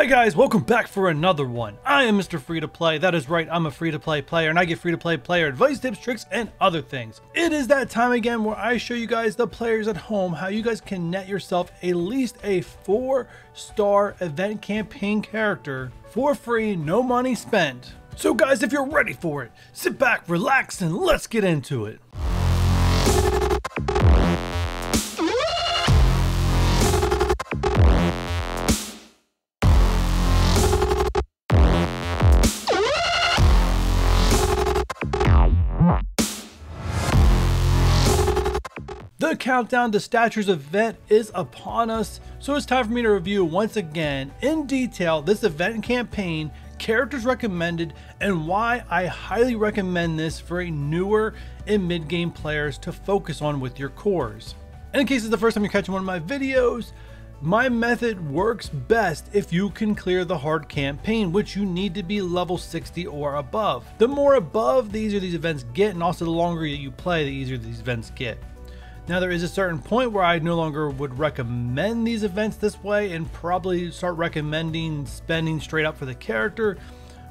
Hi guys, welcome back for another one. I am Mr. Free-to-Play. That is right, I'm a free-to-play player, and I give free-to-play player advice, tips, tricks, and other things. It is that time again where I show you guys, the players at home, how you guys can net yourself at least a 4-star event campaign character for free, no money spent. So guys, if you're ready for it, sit back, relax, and let's get into it. The countdown to Stature's event is upon us, so it's time for me to review once again in detail this event campaign, characters recommended, and why I highly recommend this for a newer and mid-game players to focus on with your cores. And in case it's the first time you're catching one of my videos, my method works best if you can clear the hard campaign, which you need to be level 60 or above. The more above the easier these events get, and also the longer you play, the easier these events get. Now, there is a certain point where I no longer would recommend these events this way and probably start recommending spending straight up for the character,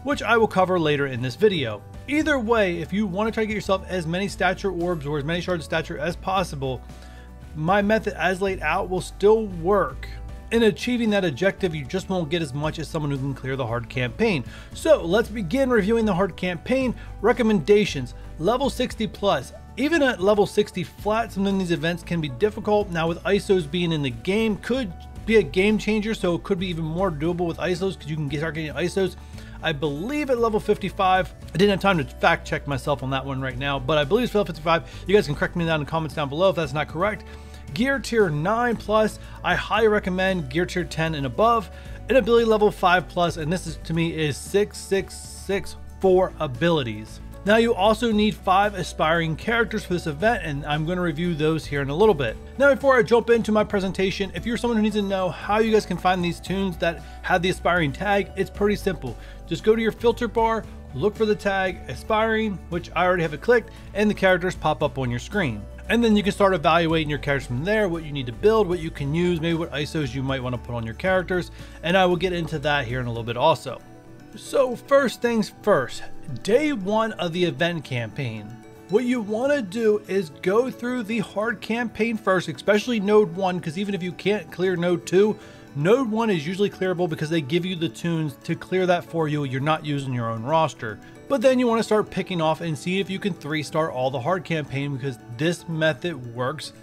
which I will cover later in this video. Either way, if you want to try to get yourself as many stature orbs or as many shards of stature as possible, my method as laid out will still work. In achieving that objective, you just won't get as much as someone who can clear the hard campaign. So let's begin reviewing the hard campaign. Recommendations, level 60 plus. Even at level 60 flat, some of these events can be difficult. Now, with ISOs being in the game, could be a game changer, so it could be even more doable with ISOs because you can start getting ISOs, I believe, at level 55. I didn't have time to fact check myself on that one right now, but I believe it's level 55. You guys can correct me down in the comments down below if that's not correct. Gear tier 9 plus, I highly recommend gear tier 10 and above. And ability level 5 plus, and this is, to me, is 666 for abilities. Now, you also need 5 aspiring characters for this event, and I'm going to review those here in a little bit. Now, before I jump into my presentation, if you're someone who needs to know how you guys can find these tunes that have the aspiring tag, it's pretty simple. Just go to your filter bar, look for the tag aspiring, which I already have it clicked, and the characters pop up on your screen. And then you can start evaluating your characters from there, what you need to build, what you can use, maybe what ISOs you might want to put on your characters, and I will get into that here in a little bit also. So first things first, day one of the event campaign. What you want to do is go through the hard campaign first, especially node 1, because even if you can't clear node 2, node 1 is usually clearable because they give you the tunes to clear that for you. You're not using your own roster. But then you want to start picking off and see if you can 3-star all the hard campaign, because this method works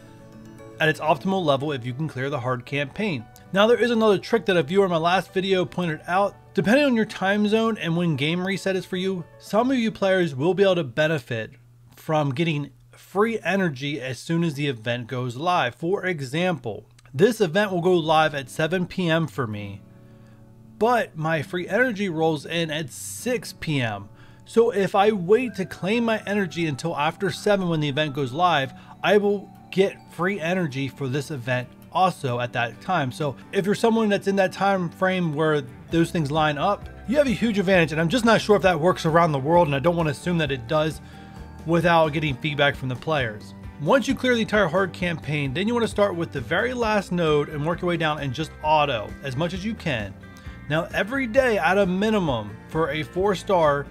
at its optimal level if you can clear the hard campaign. Now, there is another trick that a viewer in my last video pointed out. Depending on your time zone and when game reset is for you, some of you players will be able to benefit from getting free energy as soon as the event goes live. For example, this event will go live at 7 p.m. for me, but my free energy rolls in at 6 p.m. So if I wait to claim my energy until after 7 when the event goes live, I will get free energy for this event also at that time. So if you're someone that's in that time frame where those things line up, you have a huge advantage, and I'm just not sure if that works around the world, and I don't want to assume that it does without getting feedback from the players. Once you clear the entire hard campaign, then you want to start with the very last node and work your way down and just auto as much as you can. Now, every day at a minimum for a 4-star,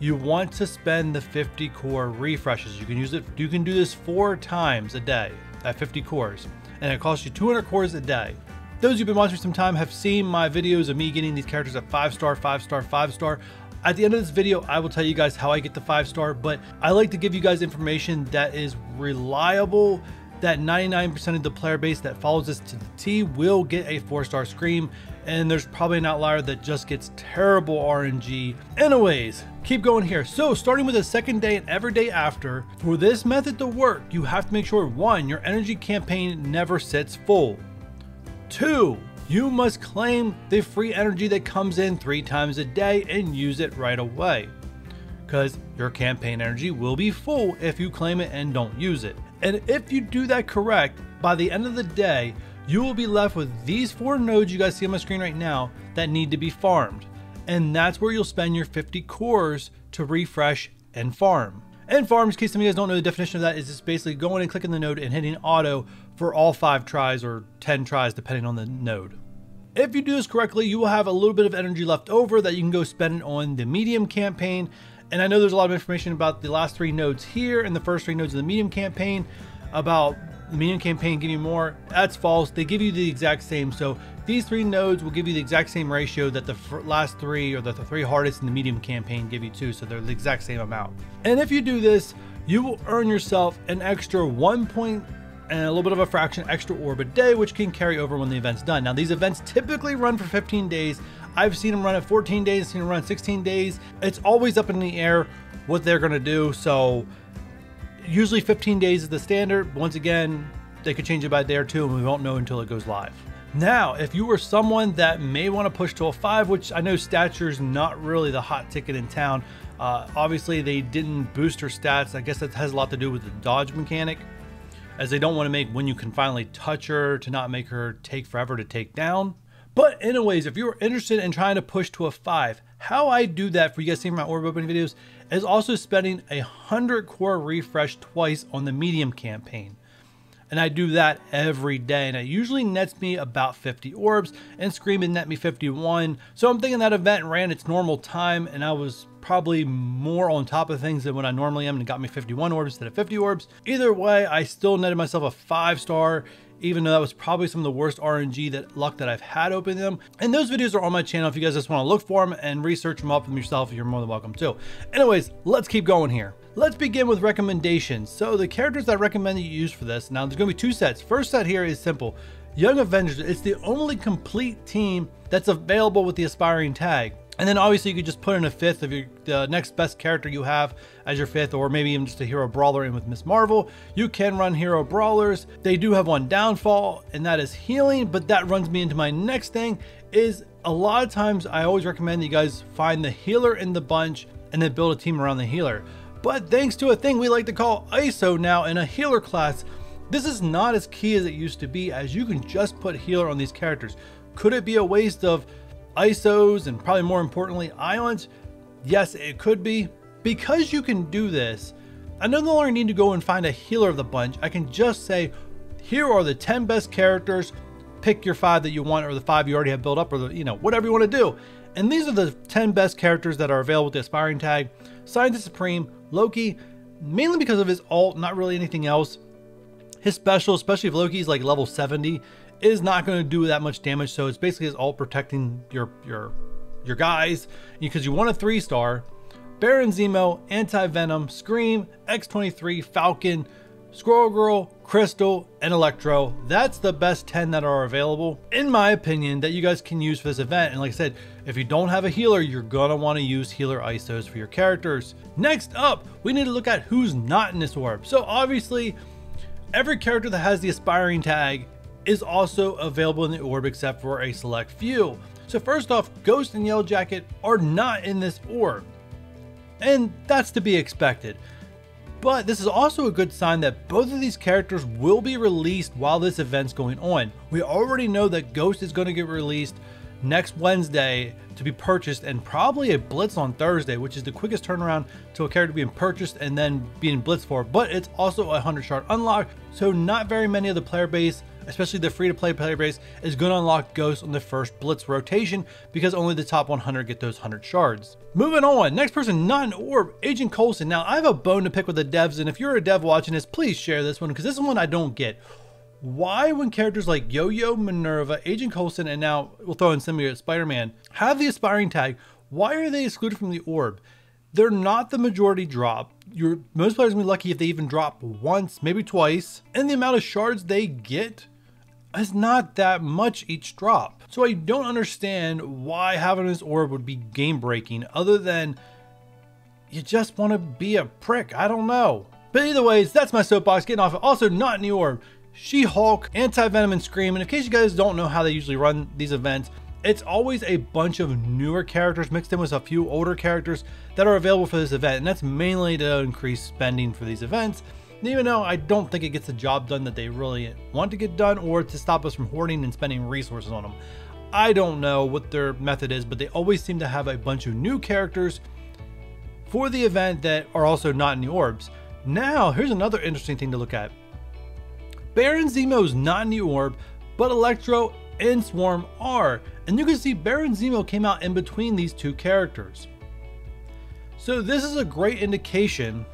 you want to spend the 50 core refreshes. You can use it, you can do this 4 times a day at 50 cores. And it costs you 200 cores a day. Those who've been watching some time have seen my videos of me getting these characters at 5-star, 5-star, 5-star. At the end of this video, I will tell you guys how I get the 5-star, but I like to give you guys information that is reliable, that 99% of the player base that follows this to the T will get a 4-star Scream, and there's probably an outlier that just gets terrible RNG. Anyways, keep going here. So starting with the second day and every day after, for this method to work, you have to make sure 1, your energy campaign never sits full. 2, you must claim the free energy that comes in 3 times a day and use it right away, because your campaign energy will be full if you claim it and don't use it. And if you do that correct, by the end of the day, you will be left with these 4 nodes you guys see on my screen right now that need to be farmed. And that's where you'll spend your 50 cores to refresh and farm. And farms, in case some of you guys don't know the definition of that, is just basically going and clicking the node and hitting auto for all 5 tries or 10 tries, depending on the node. If you do this correctly, you will have a little bit of energy left over that you can go spend on the medium campaign. And I know there's a lot of information about the last three nodes here and the first three nodes of the medium campaign about the medium campaign giving you more. That's false. They give you the exact same. So these three nodes will give you the exact same ratio that the last three, or that the three hardest in the medium campaign give you too. So they're the exact same amount. And if you do this, you will earn yourself an extra 1 point and a little bit of a fraction extra orb a day, which can carry over when the event's done. Now, these events typically run for 15 days. I've seen them run at 14 days, seen them run at 16 days. It's always up in the air what they're gonna do. So usually 15 days is the standard. Once again, they could change it by a day or two and we won't know until it goes live. Now, if you are someone that may wanna push to a 5, which I know Stature is not really the hot ticket in town. Obviously they didn't boost her stats. I guess that has a lot to do with the dodge mechanic, as they don't want to make when you can finally touch her to not make her take forever to take down. But anyways, if you're interested in trying to push to a 5, how I do that for you guys seeing my orb opening videos is also spending 100 core refresh twice on the medium campaign. And I do that every day, and it usually nets me about 50 orbs, and Scream and net me 51. So I'm thinking that event ran its normal time and I was probably more on top of things than what I normally am, and got me 51 orbs instead of 50 orbs. Either way, I still netted myself a 5-star, even though that was probably some of the worst RNG luck that I've had opening them. And those videos are on my channel. If you guys just want to look for them and research them up them yourself, you're more than welcome to. Anyways, let's keep going here. Let's begin with recommendations. So the characters that I recommend that you use for this, now there's gonna be two sets. First set here is simple. Young Avengers, it's the only complete team that's available with the aspiring tag. And then obviously you could just put in a fifth of the next best character you have as your fifth, or maybe even just a hero brawler in with Ms. Marvel. You can run hero brawlers. They do have one downfall, and that is healing, but that runs me into my next thing is a lot of times I always recommend that you guys find the healer in the bunch and then build a team around the healer. But thanks to a thing we like to call ISO now in a healer class, this is not as key as it used to be, as you can just put healer on these characters. Could it be a waste of ISOs and probably more importantly ions? Yes, it could be. Because you can do this, I no longer need to go and find a healer of the bunch. I can just say, here are the 10 best characters, pick your 5 that you want, or the 5 you already have built up, or the, you know, whatever you want to do. And these are the 10 best characters that are available with the aspiring tag. Scientist Supreme, Loki, mainly because of his ult, not really anything else. His special, especially if Loki's like level 70, is not going to do that much damage. So it's basically his ult protecting your guys, because you want a 3-star. Baron Zemo, Anti-Venom, Scream, X-23, Falcon, Squirrel Girl, Crystal, and Electro. That's the best 10 that are available, in my opinion, that you guys can use for this event. And like I said, if you don't have a healer, you're gonna wanna use healer ISOs for your characters. Next up, we need to look at who's not in this orb. So obviously, every character that has the aspiring tag is also available in the orb except for a select few. So first off, Ghost and Yellow Jacket are not in this orb, and that's to be expected. But this is also a good sign that both of these characters will be released while this event's going on. We already know that Ghost is going to get released next Wednesday to be purchased, and probably a blitz on Thursday, which is the quickest turnaround to a character being purchased and then being blitzed for. But it's also a 100-star unlock, so not very many of the player base, especially the free-to-play player base, is going to unlock Ghost on the first blitz rotation, because only the top 100 get those 100 shards. Moving on, next person not in orb, Agent Coulson. Now, I have a bone to pick with the devs, and if you're a dev watching this, please share this one, because this is one I don't get. Why, when characters like Yo-Yo, Minerva, Agent Coulson, and now we'll throw in Symbiote Spider-Man, have the aspiring tag, why are they excluded from the orb? They're not the majority drop. Most players will be lucky if they even drop once, maybe twice, and the amount of shards they get is not that much each drop. So I don't understand why having this orb would be game breaking, other than you just want to be a prick. I don't know. But either ways, that's my soapbox getting off. Also not in the orb, She-Hulk, Anti-Venom, and Scream. And in case you guys don't know how they usually run these events, it's always a bunch of newer characters mixed in with a few older characters that are available for this event. And that's mainly to increase spending for these events. And even though I don't think it gets the job done that they really want to get done, or to stop us from hoarding and spending resources on them. I don't know what their method is, but they always seem to have a bunch of new characters for the event that are also not in the orbs. Now, here's another interesting thing to look at. Baron Zemo's not in the orb, but Electro and Swarm are, and you can see Baron Zemo came out in between these two characters. So this is a great indication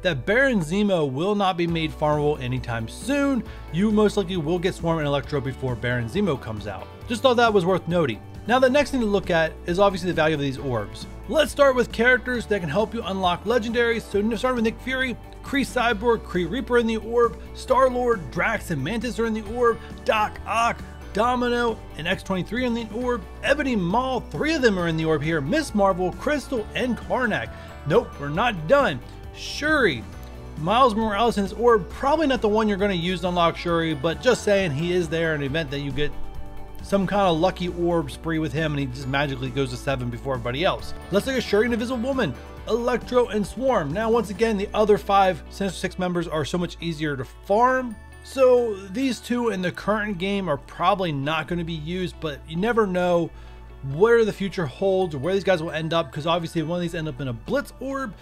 that Baron Zemo will not be made farmable anytime soon. You most likely will get Swarm and Electro before Baron Zemo comes out. Just thought that was worth noting. Now the next thing to look at is obviously the value of these orbs. Let's start with characters that can help you unlock legendaries. So starting with Nick Fury, Kree Cyborg, Kree Reaper in the orb, Star-Lord, Drax and Mantis are in the orb, Doc Ock, Domino, and X-23 in the orb, Ebony Maw, 3 of them are in the orb here, Ms. Marvel, Crystal, and Karnak. Nope, we're not done. Shuri, Miles Morales in his orb, probably not the one you're going to use to unlock Shuri, but just saying he is there in the event that you get some kind of lucky orb spree with him and he just magically goes to 7 before everybody else. Let's look at Shuri and Invisible Woman, Electro, and Swarm. Now once again, the other 5 Sinister Six members are so much easier to farm, so these two in the current game are probably not going to be used, but you never know where the future holds or where these guys will end up, because obviously if one of these end up in a Blitz orb,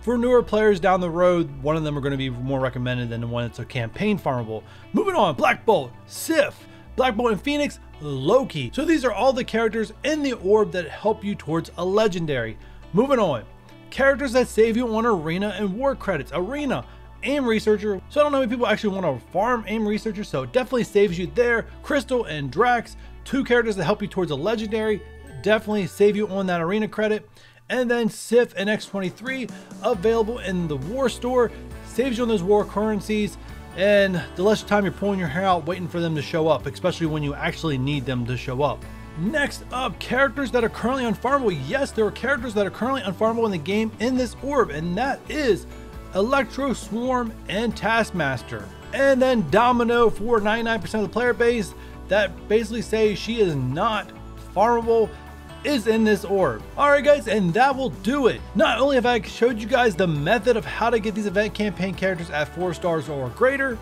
for newer players down the road, one of them are going to be more recommended than the one that's a campaign farmable. Moving on, Black Bolt, Sif, Black Bolt and Phoenix, Loki. So these are all the characters in the orb that help you towards a legendary. Moving on, characters that save you on Arena and War credits. Arena, AIM Researcher. So I don't know how many people actually want to farm AIM Researcher, so it definitely saves you there. Crystal and Drax, 2 characters that help you towards a legendary, definitely save you on that Arena credit. And then Sif and X-23 available in the war store, saves you on those war currencies, and the less time you're pulling your hair out waiting for them to show up, especially when you actually need them to show up. Next up, characters that are currently unfarmable. Yes, there are characters that are currently unfarmable in the game in this orb, and that is Electro, Swarm, and Taskmaster. And then Domino for 99% of the player base that basically say she is not farmable is in this orb. Alright guys, and that will do it. Not only have I showed you guys the method of how to get these event campaign characters at 4 stars or greater,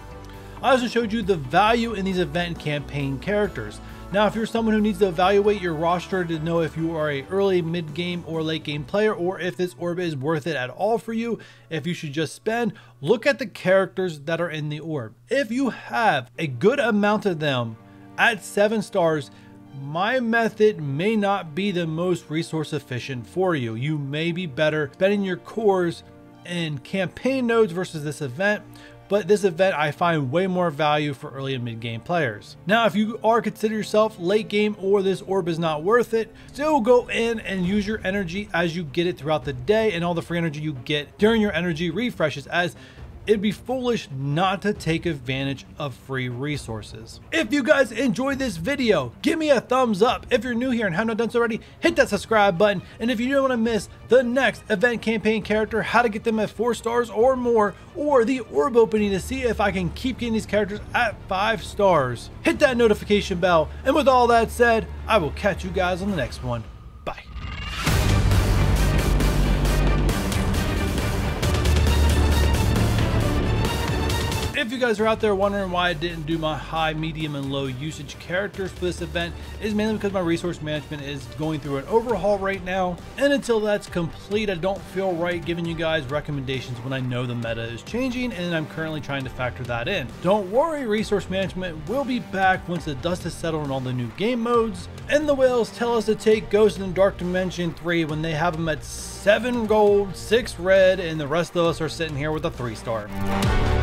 I also showed you the value in these event campaign characters. Now if you're someone who needs to evaluate your roster to know if you are an early, mid game, or late game player, or if this orb is worth it at all for you, if you should just spend, look at the characters that are in the orb. If you have a good amount of them at 7 stars, my method may not be the most resource efficient for you. You may be better spending your cores in campaign nodes versus this event, but this event I find way more value for early and mid game players. Now, if you are consider yourself late game or this orb is not worth it, still go in and use your energy as you get it throughout the day and all the free energy you get during your energy refreshes, as it'd be foolish not to take advantage of free resources. If you guys enjoyed this video, give me a thumbs up. If you're new here and have not done so already, hit that subscribe button. And if you don't want to miss the next event campaign character, how to get them at 4 stars or more, or the orb opening to see if I can keep getting these characters at 5 stars, hit that notification bell. And with all that said, I will catch you guys on the next one. If you guys are out there wondering why I didn't do my high, medium, and low usage characters for this event, is mainly because my resource management is going through an overhaul right now, and until that's complete, I don't feel right giving you guys recommendations when I know the meta is changing, and I'm currently trying to factor that in. Don't worry, resource management will be back once the dust has settled on all the new game modes, and the whales tell us to take Ghost in the Dark Dimension 3 when they have them at 7 gold, 6 red, and the rest of us are sitting here with a 3 star.